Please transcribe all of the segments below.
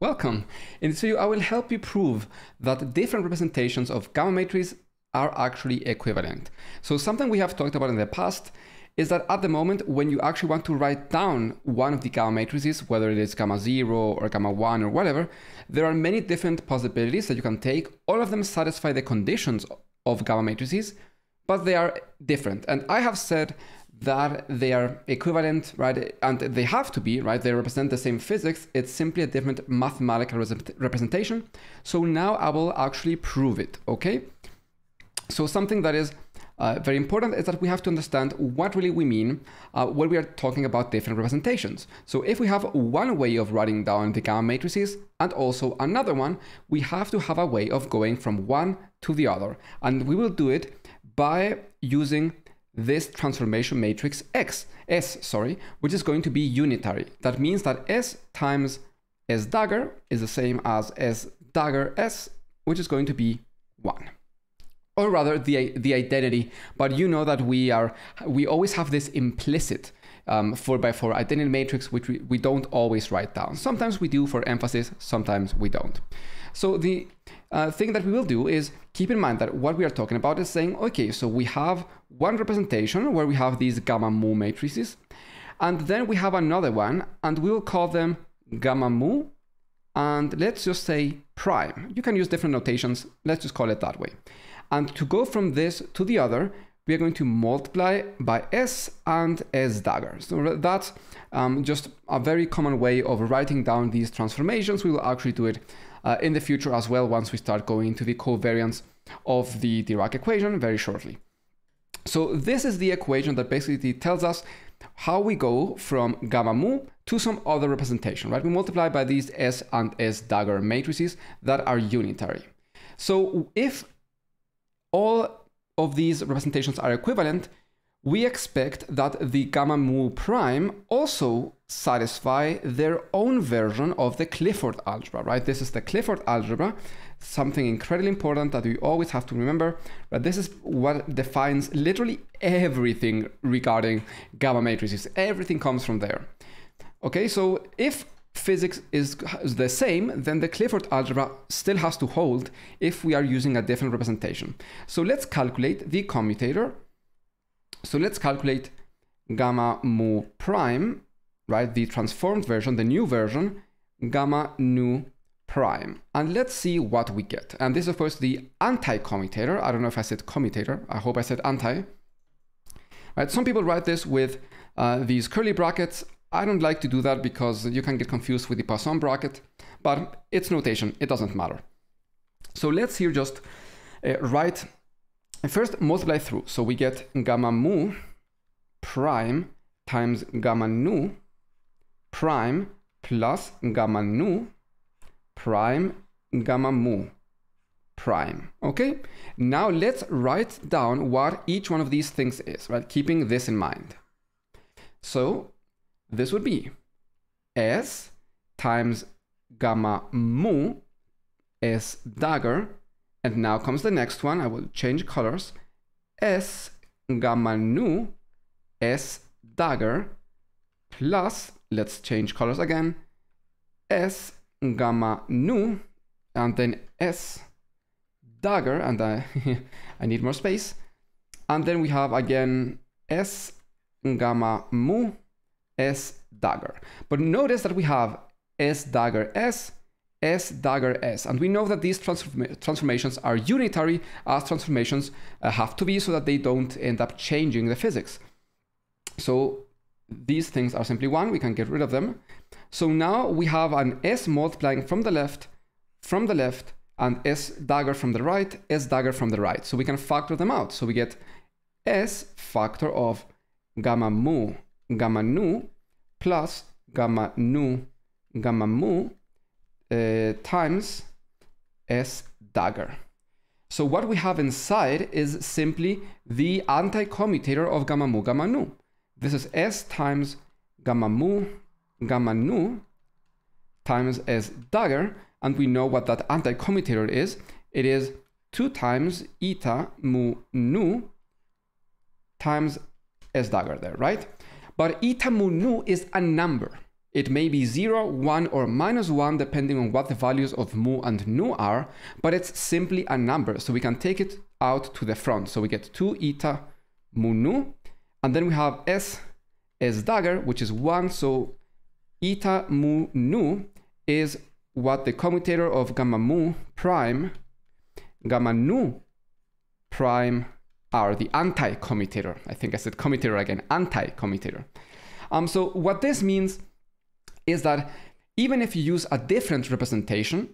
Welcome! In this video I will help you prove that different representations of gamma matrices are actually equivalent. So something we have talked about in the past is that at the moment when you actually want to write down one of the gamma matrices, whether it is gamma 0 or gamma 1 or whatever, there are many different possibilities that you can take. All of them satisfy the conditions of gamma matrices, but they are different. And I have said that they are equivalent, right? And they have to be, right? They represent the same physics. It's simply a different mathematical representation. So now I will actually prove it, okay? So something that is very important is that we have to understand what really we mean when we are talking about different representations. So if we have one way of writing down the gamma matrices and also another one, we have to have a way of going from one to the other. And we will do it by using this transformation matrix S, which is going to be unitary. That means that S times S dagger is the same as S dagger S, which is going to be 1. Or rather, the identity, but you know that we always have this implicit 4x4 identity matrix, which we don't always write down. Sometimes we do for emphasis, sometimes we don't. So the thing that we will do is keep in mind that what we are talking about is saying, okay, so we have one representation where we have these gamma mu matrices, and then we have another one, and we will call them gamma mu, and let's just say prime. You can use different notations, let's just call it that way. And to go from this to the other, we are going to multiply by S and S dagger. So that's just a very common way of writing down these transformations. We will actually do it in the future as well, once we start going into the covariance of the Dirac equation very shortly. So this is the equation that basically tells us how we go from gamma mu to some other representation, right? We multiply by these S and S dagger matrices that are unitary. So if all of these representations are equivalent, we expect that the gamma mu prime also satisfy their own version of the Clifford algebra, right? This is the Clifford algebra, something incredibly important that we always have to remember, but this is what defines literally everything regarding gamma matrices. Everything comes from there. Okay, so if physics is the same, then the Clifford algebra still has to hold if we are using a different representation. So let's calculate the commutator. So let's calculate gamma mu prime, right? The transformed version, the new version, gamma nu prime. And let's see what we get. And this is, of course, the anti-commutator. I don't know if I said commutator. I hope I said anti. Right? Some people write this with these curly brackets. I don't like to do that because you can get confused with the Poisson bracket, but it's notation, it doesn't matter. So let's here just write, first multiply through. So we get gamma mu prime times gamma nu prime plus gamma nu prime gamma mu prime, okay? Now let's write down what each one of these things is, right? Keeping this in mind. So this would be S times gamma mu S dagger, and now comes the next one. I will change colors. S gamma nu S dagger plus, let's change colors again, S gamma nu and then S dagger, and I need more space, and then we have again S gamma mu S dagger. But notice that we have S dagger S, S dagger S, and we know that these transformations are unitary, as transformations have to be, so that they don't end up changing the physics. So these things are simply one, we can get rid of them. So now we have an S multiplying from the left, and S dagger from the right, S dagger from the right. So we can factor them out. So we get S factor of gamma mu gamma nu plus gamma nu gamma mu times S dagger. So what we have inside is simply the anti-commutator of gamma mu gamma nu. This is S times gamma mu gamma nu times S dagger, and we know what that anti-commutator is. It is 2 times eta mu nu times S dagger there, right? But eta mu nu is a number, It may be 0, 1 or minus 1 depending on what the values of mu and nu are, but it's simply a number, so we can take it out to the front. So we get 2 eta mu nu, and then we have s as dagger, which is 1, so eta mu nu is what the commutator of gamma mu prime, gamma nu prime are, the anti-commutator. I think I said commutator again, anti-commutator. So what this means is that even if you use a different representation,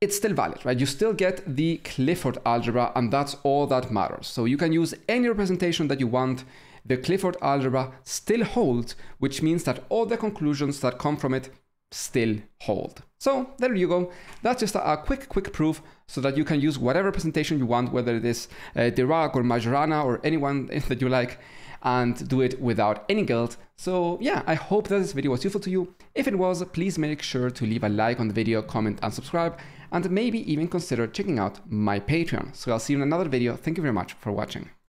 it's still valid, right? You still get the Clifford algebra, and that's all that matters. So you can use any representation that you want. The Clifford algebra still holds, which means that all the conclusions that come from it still hold. So there you go. That's just a quick proof so that you can use whatever representation you want, whether it is Dirac or Majorana or anyone that you like, and do it without any guilt. So yeah, I hope that this video was useful to you. If it was, please make sure to leave a like on the video, comment and subscribe, and maybe even consider checking out my Patreon. So I'll see you in another video. Thank you very much for watching.